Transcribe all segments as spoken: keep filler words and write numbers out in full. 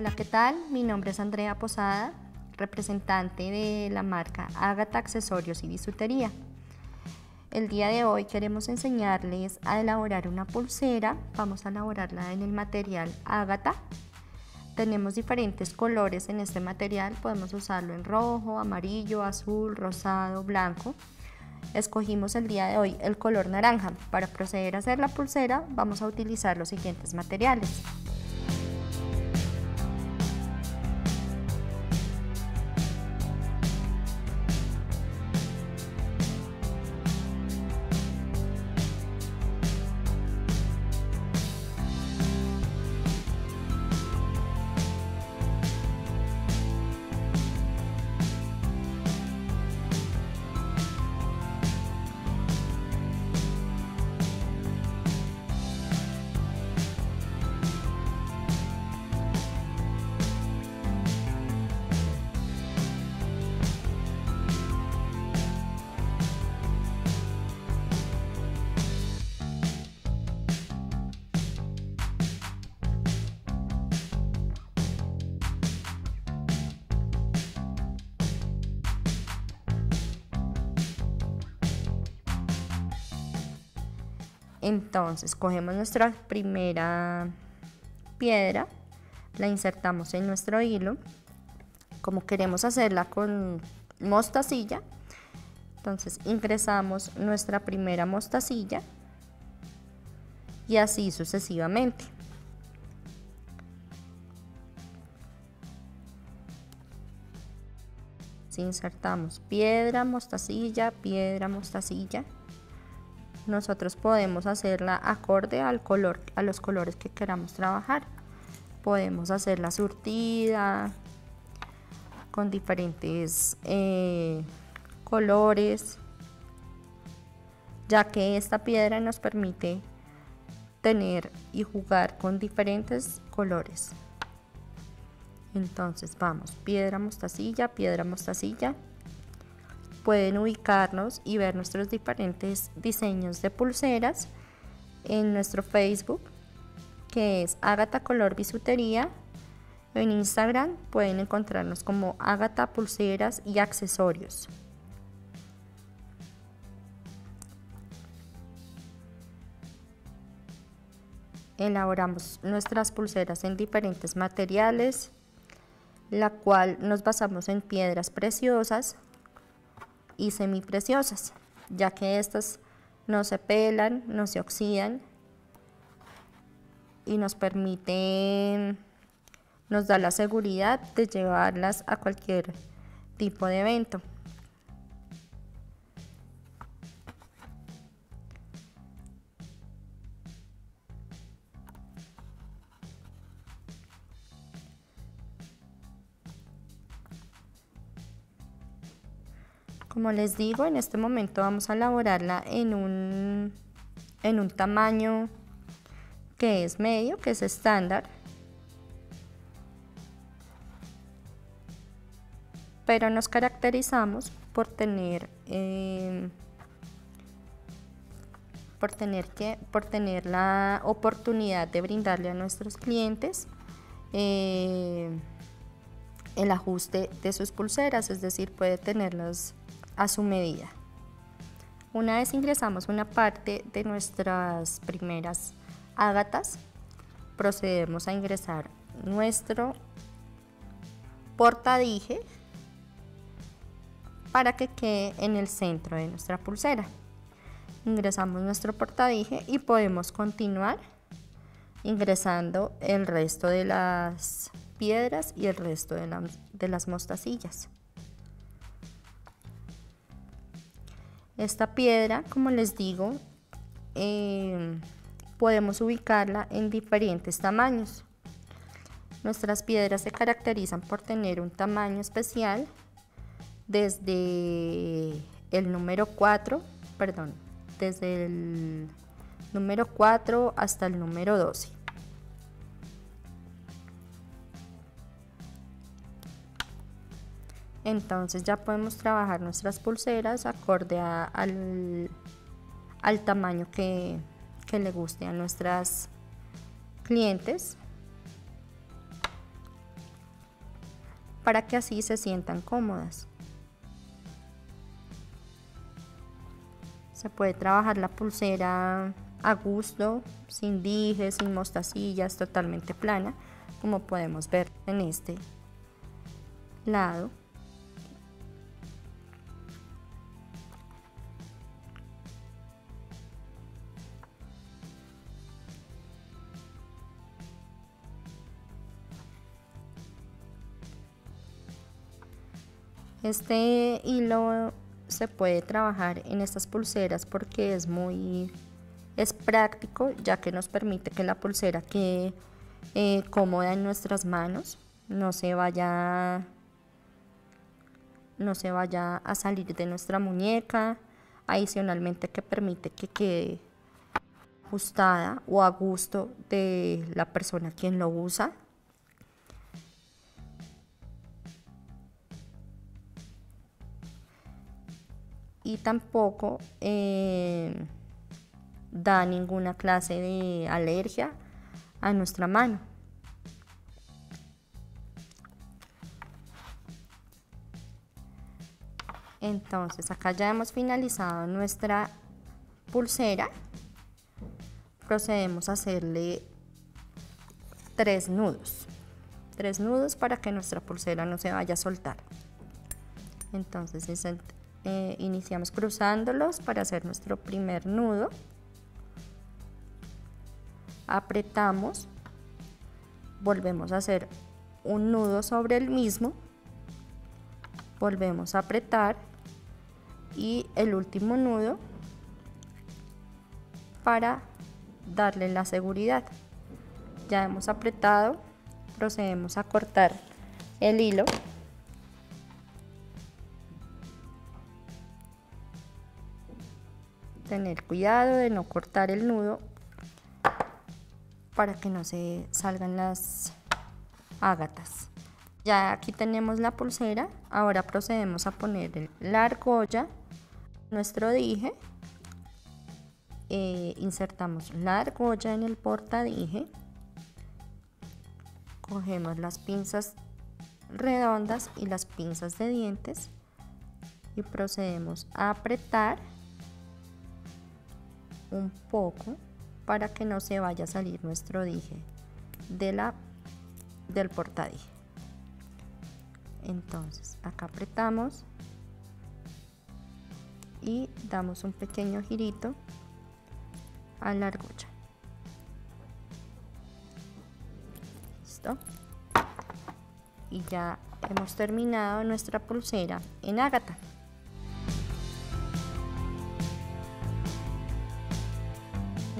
Hola, ¿qué tal? Mi nombre es Andrea Posada, representante de la marca Ágata Accesorios y Bisutería. El día de hoy queremos enseñarles a elaborar una pulsera. Vamos a elaborarla en el material ágata. Tenemos diferentes colores en este material, podemos usarlo en rojo, amarillo, azul, rosado, blanco. Escogimos el día de hoy el color naranja. Para proceder a hacer la pulsera vamos a utilizar los siguientes materiales. Entonces cogemos nuestra primera piedra, la insertamos en nuestro hilo, como queremos hacerla con mostacilla, entonces ingresamos nuestra primera mostacilla y así sucesivamente. Así insertamos piedra, mostacilla, piedra, mostacilla. Nosotros podemos hacerla acorde al color, a los colores que queramos trabajar. Podemos hacerla surtida, con diferentes eh, colores, ya que esta piedra nos permite tener y jugar con diferentes colores. Entonces vamos, piedra, mostacilla, piedra, mostacilla. Pueden ubicarnos y ver nuestros diferentes diseños de pulseras en nuestro Facebook, que es Ágata Color Bisutería. En Instagram pueden encontrarnos como Ágata Pulseras y Accesorios. Elaboramos nuestras pulseras en diferentes materiales, la cual nos basamos en piedras preciosas y semipreciosas, ya que estas no se pelan, no se oxidan y nos permiten, nos da la seguridad de llevarlas a cualquier tipo de evento. Como les digo, en este momento vamos a elaborarla en un, en un tamaño que es medio, que es estándar. Pero nos caracterizamos por tener, eh, por tener que, por tener la oportunidad de brindarle a nuestros clientes eh, el ajuste de sus pulseras, es decir, puede tenerlas a su medida. Una vez ingresamos una parte de nuestras primeras ágatas, procedemos a ingresar nuestro portadije para que quede en el centro de nuestra pulsera. Ingresamos nuestro portadije y podemos continuar ingresando el resto de las piedras y el resto de, la, de las mostacillas. Esta piedra, como les digo, eh, podemos ubicarla en diferentes tamaños. Nuestras piedras se caracterizan por tener un tamaño especial desde el número cuatro, perdón, desde el número cuatro hasta el número doce. Entonces ya podemos trabajar nuestras pulseras acorde a, al, al tamaño que, que le guste a nuestras clientes. para que así se sientan cómodas. Se puede trabajar la pulsera a gusto, sin dijes, sin mostacillas, totalmente plana, como podemos ver en este lado. Este hilo se puede trabajar en estas pulseras porque es muy es práctico, ya que nos permite que la pulsera quede eh, cómoda en nuestras manos, no se vaya no se vaya a salir de nuestra muñeca, adicionalmente que permite que quede ajustada o a gusto de la persona quien lo usa. Y tampoco eh, da ninguna clase de alergia a nuestra mano. Entonces acá ya hemos finalizado nuestra pulsera. Procedemos a hacerle tres nudos. Tres nudos para que nuestra pulsera no se vaya a soltar. Entonces es el Eh, iniciamos cruzándolos para hacer nuestro primer nudo, apretamos, volvemos a hacer un nudo sobre el mismo, volvemos a apretar y el último nudo para darle la seguridad. Ya hemos apretado, procedemos a cortar el hilo. Tener cuidado de no cortar el nudo para que no se salgan las ágatas. Ya aquí tenemos la pulsera, ahora procedemos a poner la argolla, nuestro dije, eh, insertamos la argolla en el portadije, cogemos las pinzas redondas y las pinzas de dientes y procedemos a apretar un poco para que no se vaya a salir nuestro dije de la, del portadije. Entonces acá apretamos y damos un pequeño girito a la argolla. Listo, y ya hemos terminado nuestra pulsera en ágata.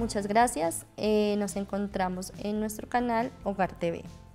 Muchas gracias, eh, nos encontramos en nuestro canal Hogar T V.